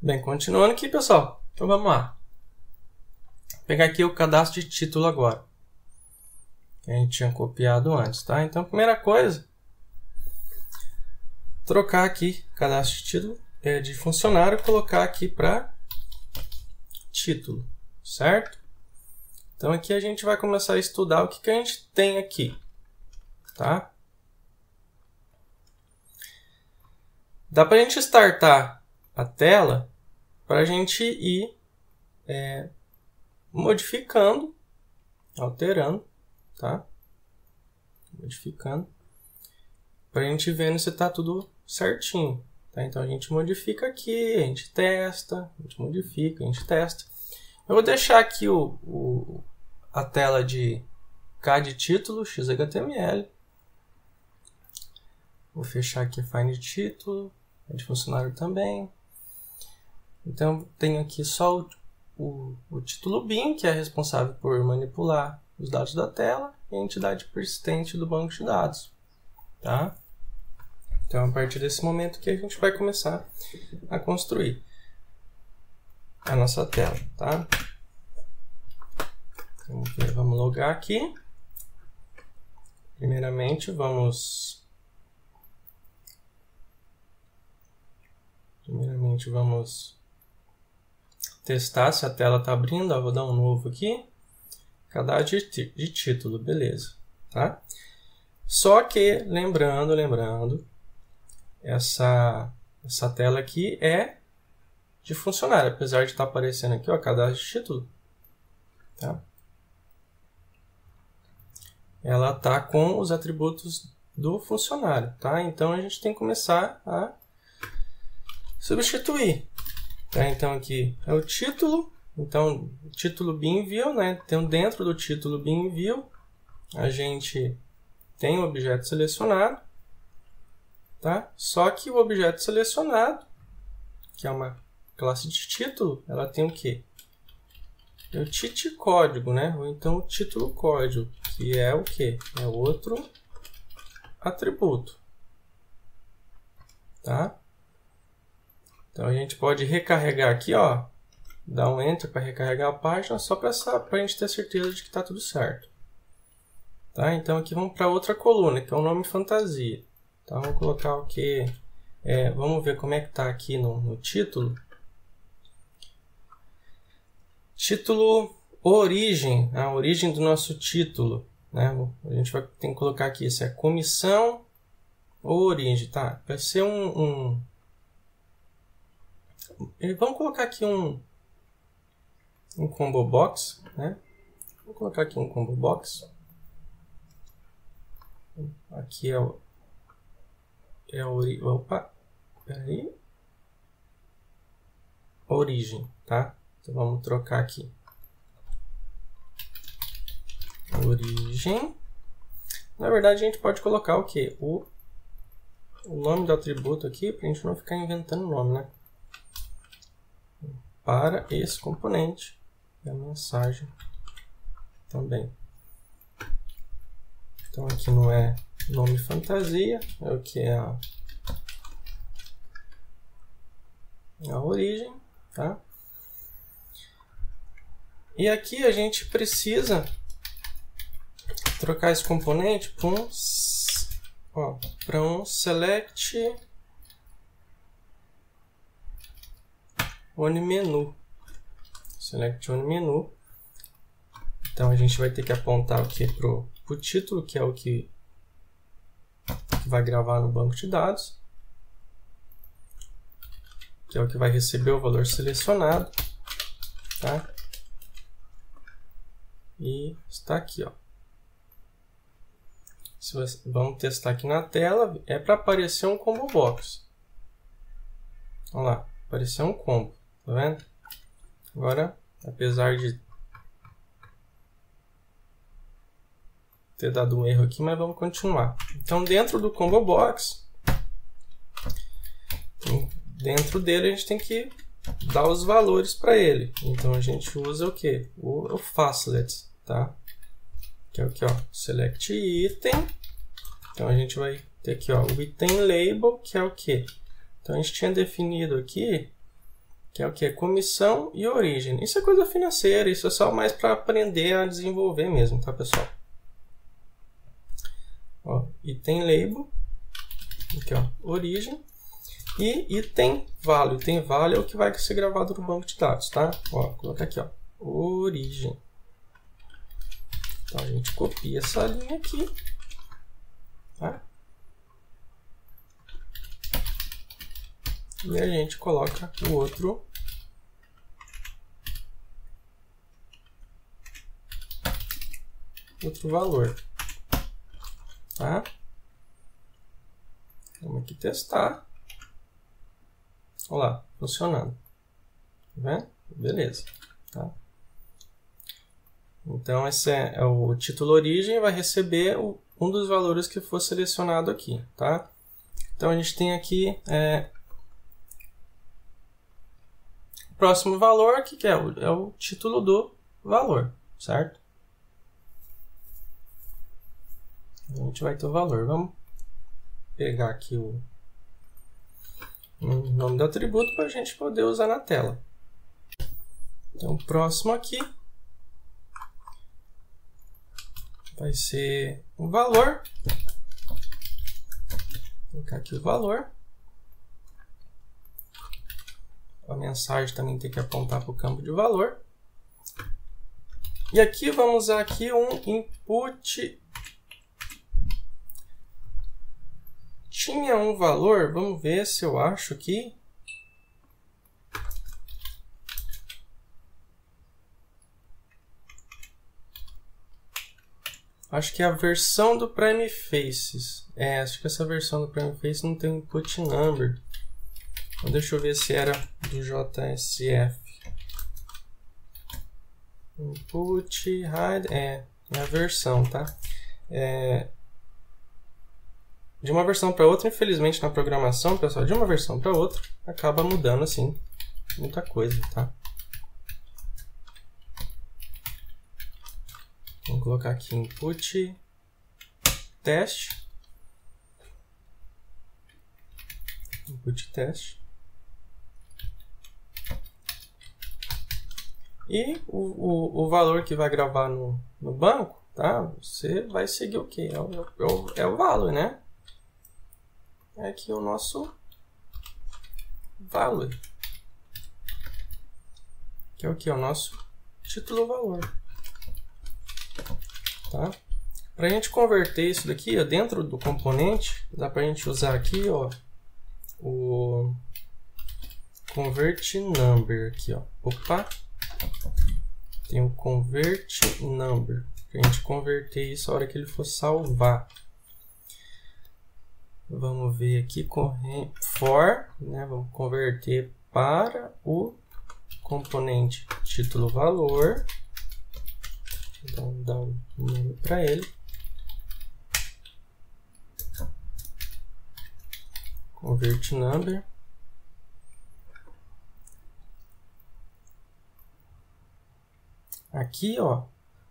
Bem, continuando aqui, pessoal. Então vamos lá. Vou pegar aqui o cadastro de título agora, que a gente tinha copiado antes, tá? Então, primeira coisa, trocar aqui cadastro de título de funcionário, colocar aqui para título, certo? Então aqui a gente vai começar a estudar o que, que a gente tem aqui, tá? Dá para a gente startar a tela para a gente ir modificando, alterando, tá? Modificando para a gente vendo se está tudo certinho, tá? Então a gente modifica aqui, a gente testa, a gente modifica, a gente testa. Eu vou deixar aqui a tela de K de título, XHTML. Vou fechar aqui Find Título, de funcionário também. Então tenho aqui só o título BIM, que é responsável por manipular os dados da tela, e a entidade persistente do banco de dados, tá? Então a partir desse momento que a gente vai começar a construir a nossa tela, tá? Vamos logar aqui. Primeiramente, vamos testar se a tela está abrindo. Eu vou dar um novo aqui. Cadastro de título, beleza, tá? Só que, lembrando, essa tela aqui é de funcionário, apesar de estar aparecendo aqui, ó, cadastro de título, tá? Ela tá com os atributos do funcionário, tá? Então a gente tem que começar a substituir, tá? Então aqui é o título, então título BIM View, né? Então dentro do título BIM View a gente tem o objeto selecionado, tá? Só que o objeto selecionado, que é uma classe de título, ela tem o que? É o TIT código, né? Ou então o título código, que é o que? É outro atributo, tá? Então a gente pode recarregar aqui, ó, dar um enter para recarregar a página, só para a gente ter certeza de que está tudo certo, tá? Então aqui vamos para outra coluna, que é o nome fantasia, tá? Vamos colocar o que? Vamos ver como é que está aqui no título. Título origem, a origem do nosso título, né? A gente vai ter que colocar aqui se é comissão ou origem, tá? Vai ser vamos colocar aqui um combo box, né? Vou colocar aqui um combo box. Aqui é o opa, peraí, origem, tá? Então vamos trocar aqui. Origem. Na verdade a gente pode colocar o que? O nome do atributo aqui, para a gente não ficar inventando o nome, né? Para esse componente. E a mensagem também. Então aqui não é nome fantasia, é o que é a origem, tá? E aqui a gente precisa trocar esse componente para um select OnMenu. Select OnMenu. Então a gente vai ter que apontar aqui para o título, que é o que vai gravar no banco de dados, que é o que vai receber o valor selecionado, tá? E está aqui, ó. Vamos testar aqui na tela. É para aparecer um combo box. Olha lá, apareceu um combo, tá vendo? Agora, apesar de ter dado um erro aqui, mas vamos continuar. Então, dentro do combo box, dentro dele a gente tem que dar os valores para ele. Então a gente usa o que? O facelet, tá? Que é o que, ó, select item. Então a gente vai ter aqui, ó, o item label, que é o que? Então a gente tinha definido aqui que é o que? É comissão e origem. Isso é coisa financeira, isso é só mais para aprender a desenvolver mesmo, tá, pessoal? Ó, item label, aqui ó, origem, e item value. Item value é o que vai ser gravado no banco de dados, tá? Ó, coloca aqui, ó, origem. Então a gente copia essa linha aqui, tá? E a gente coloca o outro valor, tá? Vamos aqui testar. Olha lá, funcionando, tá vendo? Beleza, tá? Então esse é o título origem, vai receber um dos valores que for selecionado aqui, tá? Então a gente tem aqui próximo valor, que é o título do valor, certo? A gente vai ter o valor. Vamos pegar aqui o nome do atributo para a gente poder usar na tela. Então, o próximo aqui vai ser o valor. Vou colocar aqui o valor. A mensagem também tem que apontar para o campo de valor. E aqui vamos usar aqui um input. Tinha um valor, vamos ver se eu acho aqui. Acho que é a versão do PrimeFaces. É, acho que essa versão do PrimeFaces não tem input number. Então, deixa eu ver se era do JSF. Input, hide, é a versão, tá? De uma versão para outra, infelizmente na programação, pessoal, de uma versão para outra, acaba mudando assim, muita coisa, tá? Vou colocar aqui input, teste. Input, teste. E o valor que vai gravar no banco, tá? Você vai seguir o que? É o value, né? É aqui o nosso value. Que é o que? É o nosso título valor. Tá? Para a gente converter isso daqui, ó, dentro do componente, dá para a gente usar aqui, ó, o convertNumber aqui, ó. Opa! Tem o convertNumber, para a gente converter isso a hora que ele for salvar. Vamos ver aqui, for, né? Vamos converter para o componente título valor. Então, dá um nome para ele. ConvertNumber. Aqui, ó,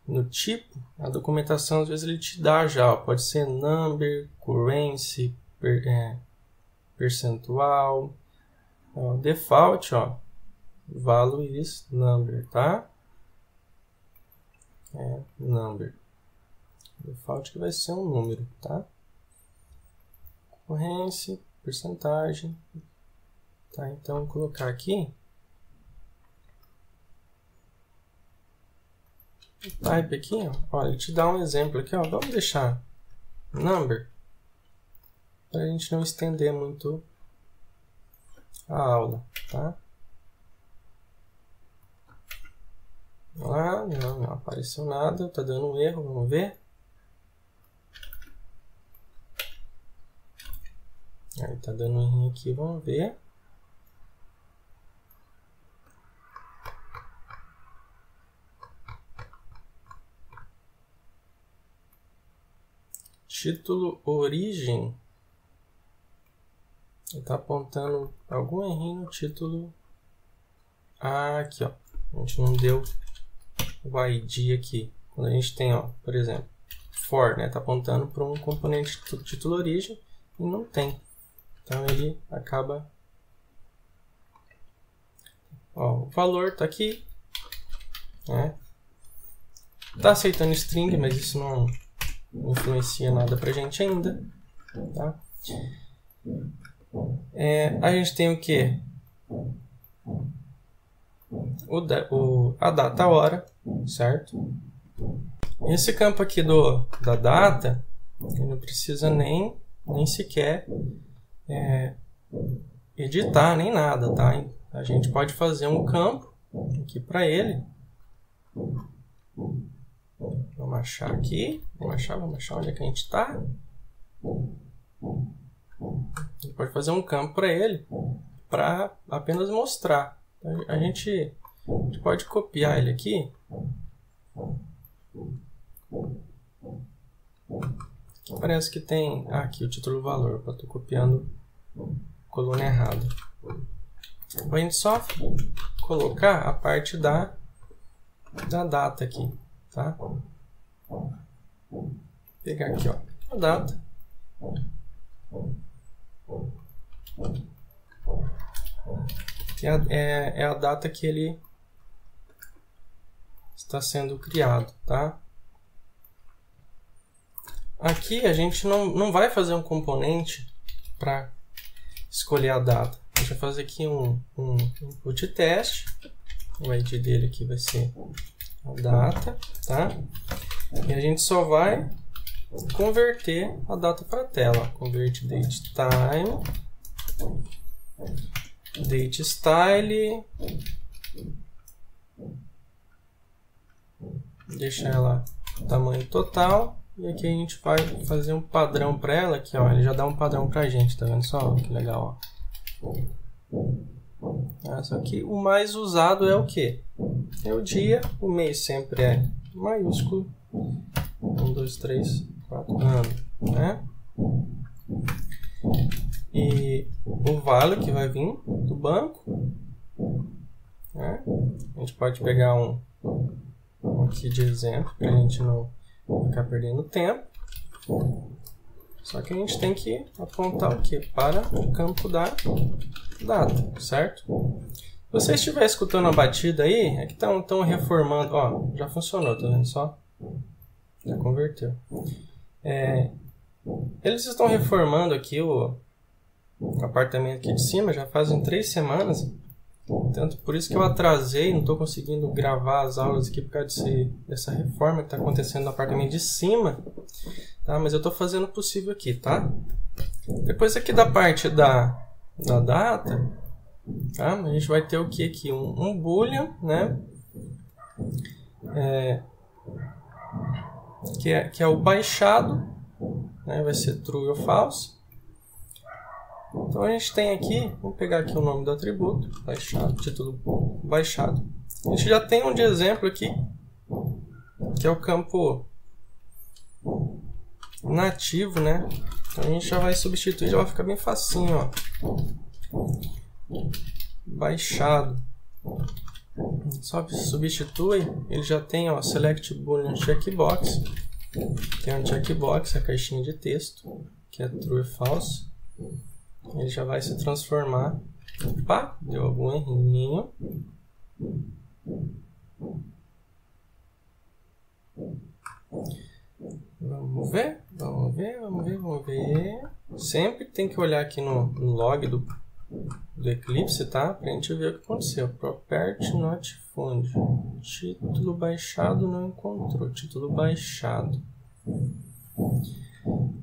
no tipo, a documentação às vezes ele te dá já, ó, pode ser number, currency, percentual, ó, default, ó, value is number, tá? Number. Default que vai ser um número, tá? Currency, percentagem, tá? Então, vou colocar aqui. Type aqui, ó, ele te dá um exemplo aqui, ó, vamos deixar number para a gente não estender muito a aula, tá? Ah, não apareceu nada, tá dando um erro, vamos ver. Aí tá dando um errinho aqui, vamos ver. Título origem. Ele tá apontando algum errinho no título. Ah, aqui, ó. A gente não deu o ID aqui. Quando a gente tem, ó, por exemplo, for, né? Tá apontando para um componente do título origem e não tem. Então ele acaba Ó, o valor tá aqui, né? Tá aceitando string, mas isso não influencia nada pra gente ainda, tá? A gente tem o que? A data, a hora, certo? Esse campo aqui da data, ele não precisa nem sequer editar, nem nada, tá? A gente pode fazer um campo aqui para ele. Vamos achar aqui, vamos achar onde é que a gente está. A gente pode fazer um campo para ele, para apenas mostrar. A gente pode copiar ele aqui. Parece que tem aqui o título valor, eu estou copiando a coluna errada. A gente só colocar a parte da data aqui, tá? Vou pegar aqui, ó, a data. É a data que ele está sendo criado, tá? Aqui a gente não vai fazer um componente para escolher a data. A gente vai fazer aqui um input test. O ID dele aqui vai ser a data, tá? E a gente só vai converter a data para a tela. ConvertDateTime, DateStyle. Deixar ela tamanho total. E aqui a gente vai fazer um padrão para ela aqui, ó. Ele já dá um padrão pra gente, tá vendo só? Que legal, ó. Só que o mais usado é o que? É o dia, o mês sempre é maiúsculo. 1, 2, 3, 4, ano, né? E o value que vai vir do banco, né? A gente pode pegar um aqui de exemplo, pra gente não ficar perdendo tempo. Só que a gente tem que apontar o que? Para o campo da data, certo? Se você estiver escutando a batida aí, é que estão reformando. Ó, já funcionou, tá vendo só? Já converteu. Eles estão reformando aqui o apartamento aqui de cima, já fazem 3 semanas. Tanto por isso que eu atrasei, não estou conseguindo gravar as aulas aqui por causa dessa reforma que está acontecendo no apartamento de cima, tá? Mas eu estou fazendo o possível aqui, tá? Depois aqui da parte da data, tá? A gente vai ter o que aqui? Um boolean, né? Que é o baixado, né? Vai ser true ou false. Então a gente tem aqui, vamos pegar aqui o nome do atributo, baixado, título baixado. A gente já tem um de exemplo aqui, que é o campo nativo, né? Então a gente já vai substituir, já vai ficar bem facinho, ó. Baixado. Só substitui, ele já tem, ó, select boolean checkbox, que é um checkbox, a caixinha de texto, que é true e false. Ele já vai se transformar. Opa, deu algum errinho. Vamos ver. Sempre tem que olhar aqui no log do Eclipse, tá? Pra gente ver o que aconteceu. PropertyNotFound. Título baixado não encontrou. Título baixado.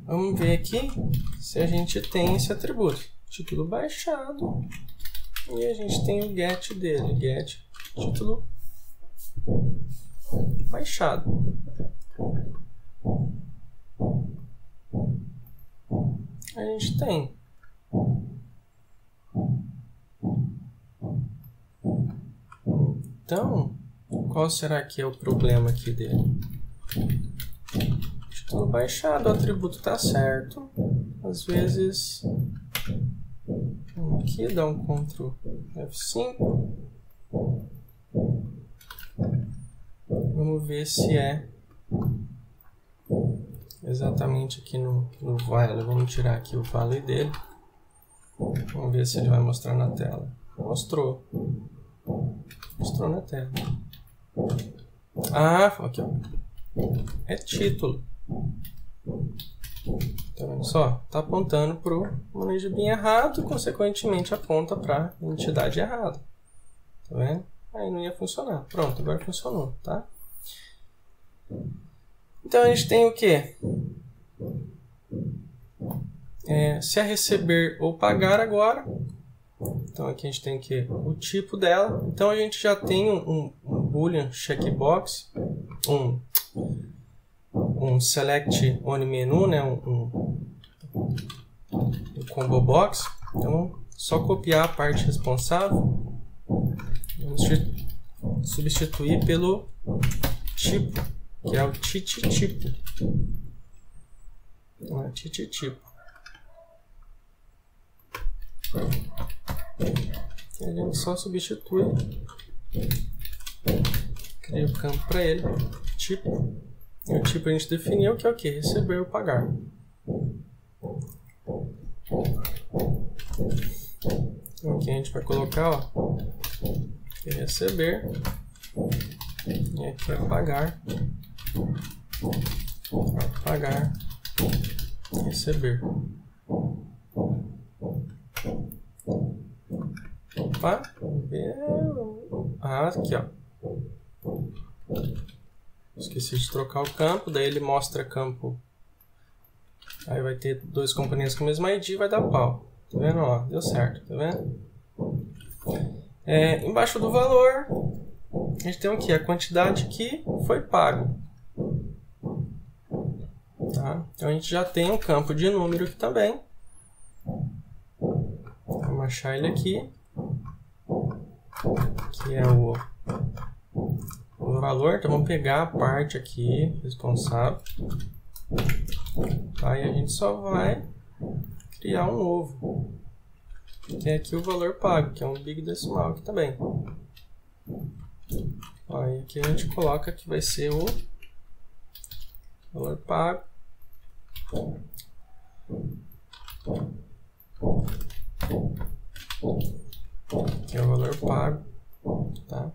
Vamos ver aqui se a gente tem esse atributo, título baixado, e a gente tem o get dele, get título baixado. A gente tem. Então, qual será que é o problema aqui dele? Título baixado, o atributo está certo. Às vezes, aqui dá um Ctrl F5. Vamos ver se é exatamente aqui no value. Vamos tirar aqui o value dele. Vamos ver se ele vai mostrar na tela. Mostrou. Mostrou na tela. Ah, aqui ó. É título. Tá vendo só? Tá apontando pro manejibinho errado, consequentemente aponta pra entidade errada. Tá vendo? Aí não ia funcionar. Pronto, agora funcionou, tá? Então a gente tem o quê? Se é receber ou pagar agora. Então aqui a gente tem que o tipo dela. Então a gente já tem um boolean checkbox, um select OnMenu, né? um combo box. Então só copiar a parte responsável. Vamos substituir pelo tipo, que é o tipo. Então é tipo. A gente só substitui, cria o campo para ele, tipo, e o tipo a gente definiu que é o que? Receber ou pagar. Então aqui a gente vai colocar, ó, aqui é receber, e aqui é pagar, receber. Opa, aqui ó, esqueci de trocar o campo, daí ele mostra campo, aí vai ter dois componentes com o mesmo ID, vai dar pau, tá vendo, ó, deu certo, tá vendo? Embaixo do valor, a gente tem o que? A quantidade que foi pago, tá? Então a gente já tem um campo de número aqui também. Vamos achar ele aqui, que é o valor. Então vamos pegar a parte aqui responsável, aí a gente só vai criar um novo, que é aqui o valor pago, que é um bigodecimal aqui também. Aí aqui a gente coloca que vai ser o valor pago. Aqui é o valor pago, tá?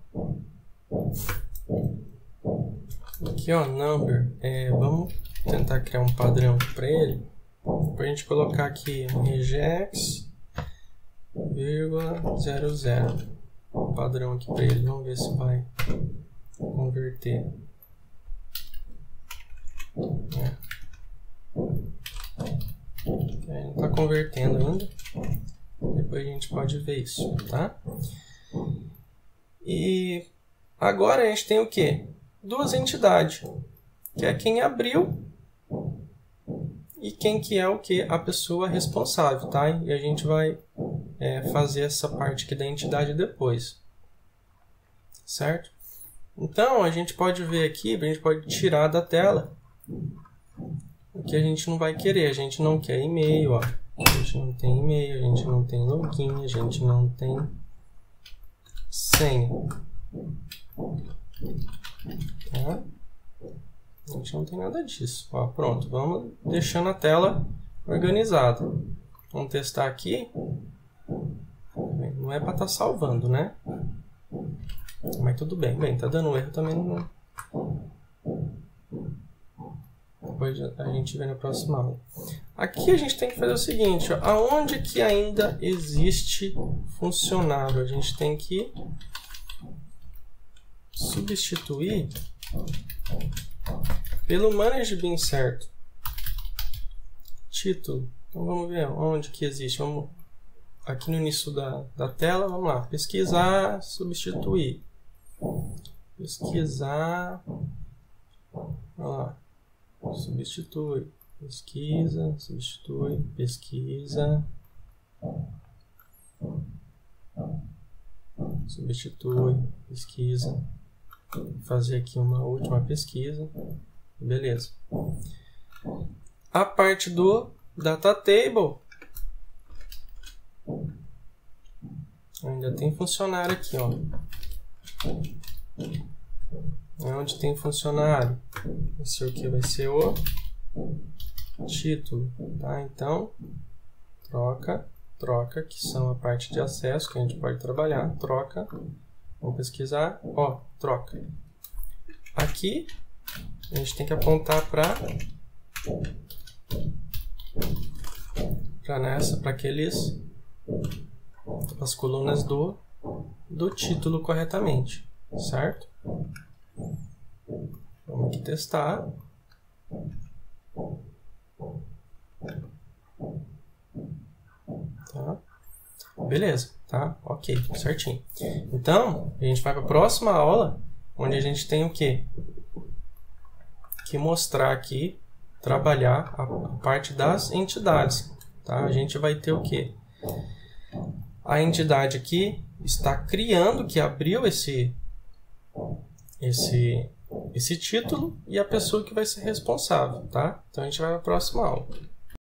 Aqui ó, number, vamos tentar criar um padrão para ele, para a gente colocar aqui regex, vírgula, 00, um padrão aqui para ele, vamos ver se vai converter. Ele não está convertendo ainda. Depois a gente pode ver isso, tá? E agora a gente tem o quê? Duas entidades, que é quem abriu e quem que é o quê? A pessoa responsável, tá? E a gente vai fazer essa parte aqui da entidade depois, certo? Então a gente pode ver aqui, a gente pode tirar da tela o que a gente não vai querer, a gente não quer e-mail, ó. A gente não tem e-mail, a gente não tem login, a gente não tem senha. Tá? A gente não tem nada disso. Ó, pronto, vamos deixando a tela organizada. Vamos testar aqui. Não é para estar salvando, né? Mas tudo bem. Bem, tá dando erro também. Não... Depois a gente vê na próxima aula. Aqui a gente tem que fazer o seguinte, ó, aonde que ainda existe funcionário, a gente tem que substituir pelo manage certo. Título. Então vamos ver onde que existe. Vamos aqui no início da tela, vamos lá, pesquisar, substituir. Pesquisar. Vamos lá. Substitui, pesquisa, substitui, pesquisa, substitui, pesquisa. Vou fazer aqui uma última pesquisa, beleza. A parte do data table ainda tem funcionário aqui, ó. Onde tem funcionário, vai ser o que? Vai ser o título, tá? Então, troca, que são a parte de acesso que a gente pode trabalhar, troca Vamos pesquisar. Ó, troca. Aqui, a gente tem que apontar para aqueles... as colunas do título corretamente, certo? Vamos aqui testar. Tá. Beleza, tá? Ok, certinho. Então, a gente vai para a próxima aula, onde a gente tem o quê? Que mostrar aqui, trabalhar a parte das entidades, tá? A gente vai ter o quê? A entidade aqui está criando, que abriu esse título, e a pessoa que vai ser responsável, tá? Então, a gente vai para a próxima aula.